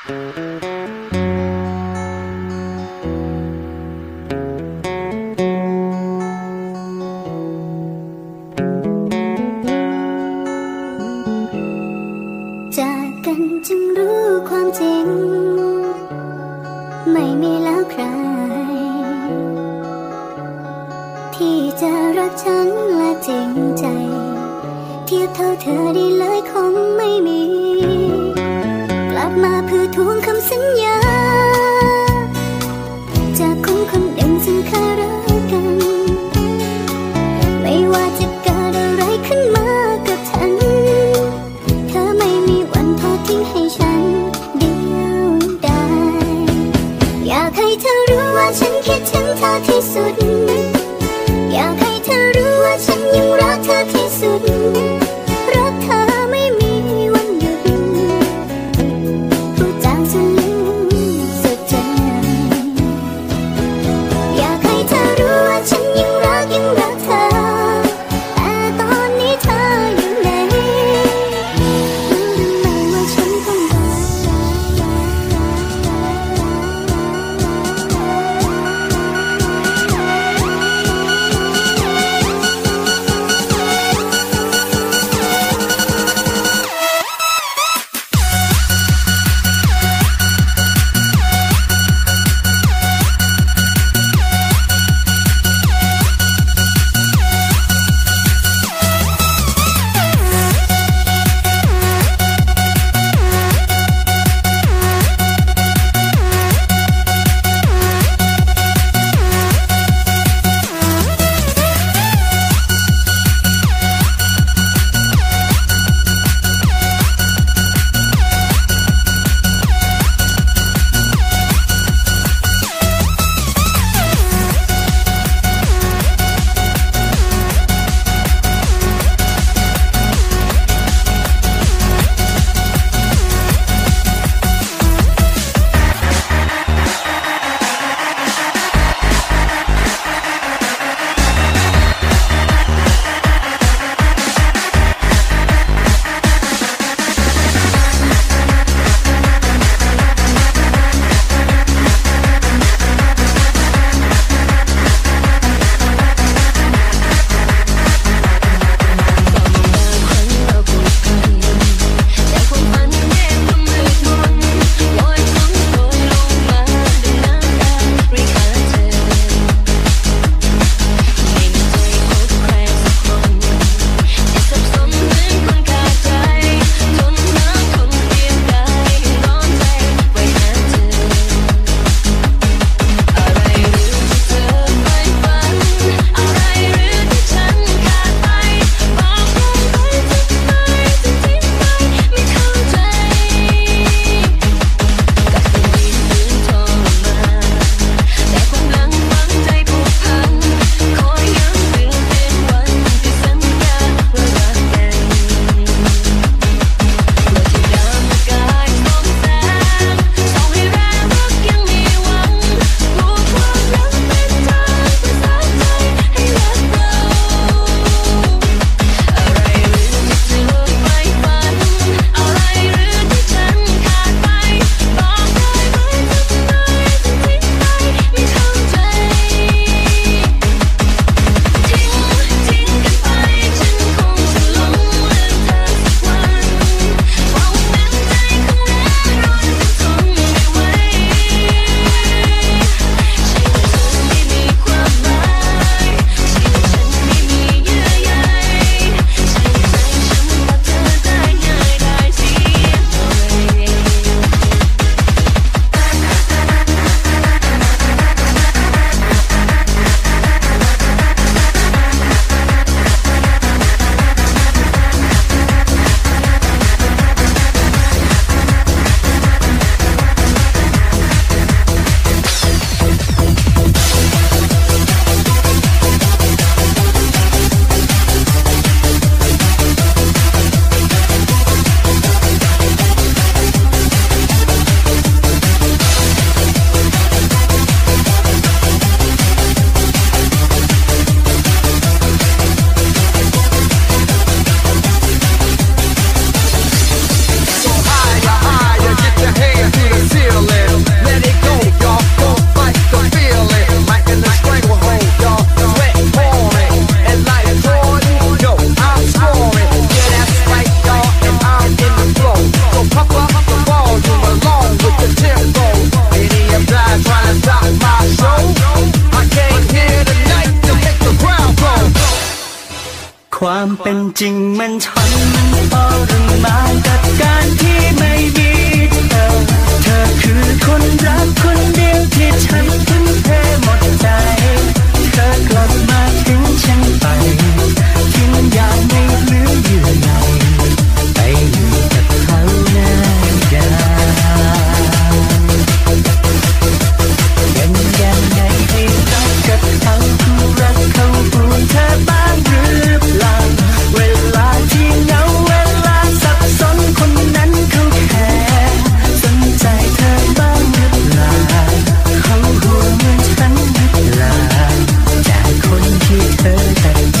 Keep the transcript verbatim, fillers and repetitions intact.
จากกันจึงรู้ความจริงไม่มีแล้วใครที่จะรักฉันและจริงใจเทียบเท่าเธอได้เลยคงไม่มีกลับมาเพื่อทวงคำสัญญาจากคนคนเดิมซึ่งเคยรักกันไม่ว่าจะเกิดอะไรขึ้นมากับฉันเธอไม่มีวันทอดทิ้งให้ฉันเดียวดายอยากให้เธอรู้ว่าฉันคิดถึงเธอที่สุดอยากให้เธอรู้ว่าฉันยังรักเธอที่สุดรักเธอไม่มีวันหยุดพูดจาจนลืม ความเป็นจริงมันทนมันทรมานกับการที่ไม่มีเธอเธอคือคนรักคนเดียวที่ฉันทุ่มเทหมดใจเธอกลับมาทิ้งฉันไปทิ้งอย่างไม่เหลือเยื่อใยไปอยู่กับเขาหน้าตายังยังไงที่รักกับเขาคือรักเขาปูนเธอบ้างหรือเปล่าเวลาที่เหงาเวลาสับสนคนนั้นเขาแค่สนใจเธอบ้างหรือเปล่าเขาห่วงเหมือนฉันหรือเปล่าจากคนที่เธอตั้งใจ